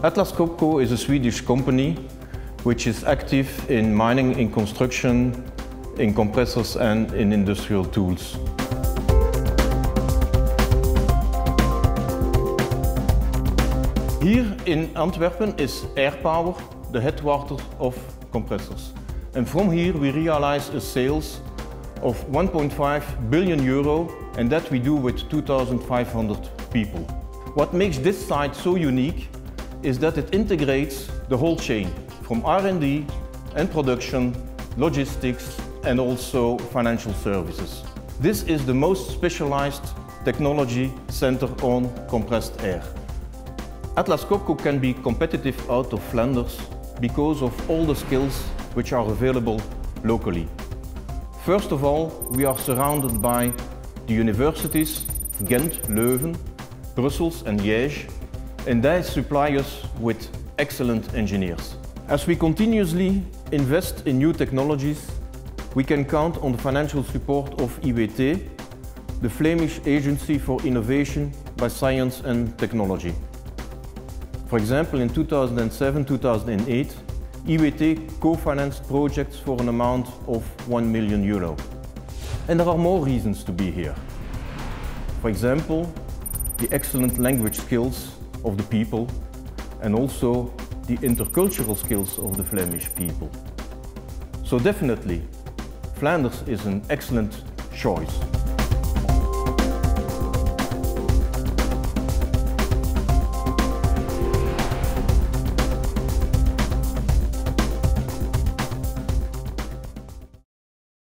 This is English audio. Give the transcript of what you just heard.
Atlas Copco is a Swedish company which is active in mining, in construction, in compressors and in industrial tools. Here in Antwerpen is AirPower, the headquarters of compressors. And from here we realize a sales of 1.5 billion euro, and that we do with 2,500 people. What makes this site so unique is that it integrates the whole chain, from R&D and production, logistics and also financial services. This is the most specialized technology center on compressed air. Atlas Copco can be competitive out of Flanders because of all the skills which are available locally. First of all, we are surrounded by the universities Ghent, Leuven, Brussels and Liège, and they supply us with excellent engineers. As we continuously invest in new technologies, we can count on the financial support of IWT, the Flemish Agency for Innovation by Science and Technology. For example, in 2007-2008, IWT co-financed projects for an amount of 1 million euro. And there are more reasons to be here. For example, the excellent language skills of the people and also the intercultural skills of the Flemish people. So definitely, Flanders is an excellent choice.